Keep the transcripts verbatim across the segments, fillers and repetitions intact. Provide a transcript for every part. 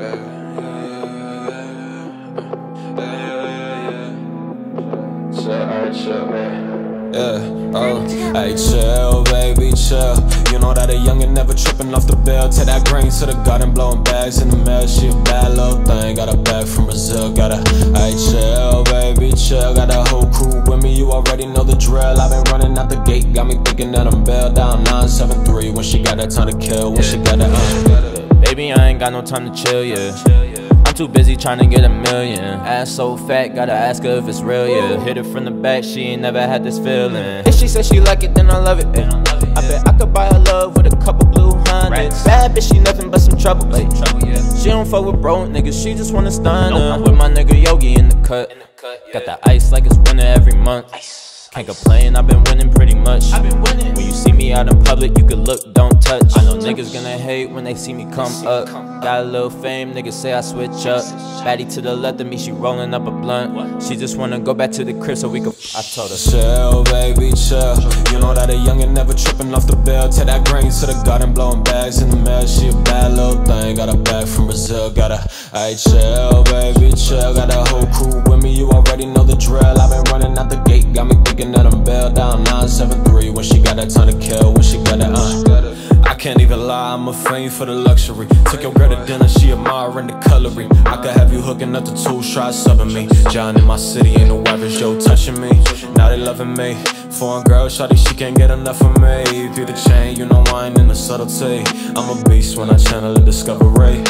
Yeah, oh, hey, chill, baby, chill. You know that a youngin' never trippin' off the bill. Take that green to the garden, blowin' bags in the mail. She a bad little thing, got a bag from Brazil. Got a, hey, chill, baby, chill. Got a whole crew with me, you already know the drill. I've been running out the gate, got me thinking that I'm bailed down. Nine seven three when she got that time to kill. When she got that, uh, baby, I ain't got no time to chill, yeah. I'm too busy trying to get a million. Ass so fat, gotta ask her if it's real, yeah. Hit it from the back, she ain't never had this feeling. If she says she like it, then I love it, yeah. I bet I could buy her love with a couple blue hundreds. Bad bitch, she nothing but some trouble, like. She don't fuck with bro niggas, she just wanna stun her. I'm with my nigga Y O G I in the cut. Got the ice like it's winter every month. Can't complain, I've been winning pretty much. I've been winning. When you see me out in public, you can look, don't touch. I know niggas gonna hate when they see me come up. Got a little fame, niggas say I switch up. Batty to the left of me, she rolling up a blunt. She just wanna go back to the crib so we can. I told her, chill, baby, chill. You know that a youngin' never trippin' off the bill. Take that green to the garden, blowin' bags in the mail. She a bad little thing, got a bag from Brazil. Got a, hey, chill, baby, chill. Got a whole crew with me, you already know the drill. I've been running out the gate, got me thinking that I'm bailed down. Nine seven three when she got that ton of kill. When she got that, uh I can't even lie, I'm a fiend for the luxury. Took your girl to dinner, she admiring the coloring. I could have you hooking up the two, try subbing me. John in my city, ain't no average, yo, touching me. Now they loving me. Foreign girl, shawty, she can't get enough of me. Through the chain, you know I ain't in the subtlety. I'm a beast when I channel the Discovery.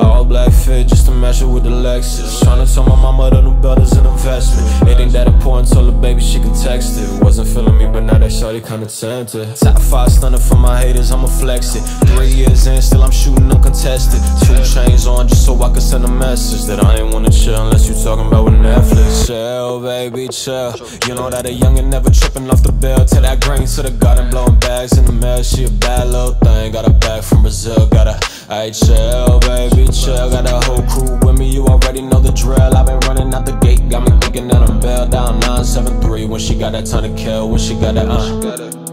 All black fit, just to measure with the Lexus. Tryna tell my mama the new belt is an investment. It ain't that important, told her baby she can text it. Wasn't feeling me, but now that shawty kinda tempted. Top five stunner for my haters, I'ma flex it. Three years in, still I'm shooting uncontested. Two chains on just so I can send a message that I ain't wanna chill unless you talking about with Netflix. Chill, baby, chill. You know that a youngin' never trippin' off the bill. Take that green to the garden, blowing bags in the mail. She a bad little thing, got a bag from Brazil. Got a, hey, chill, baby, chill. Got a whole crew with me, you already know the drill. I've been running out the gate, got me thinking that I'm bailed down. Nine seven three when she got that ton of kill. When she got that, uh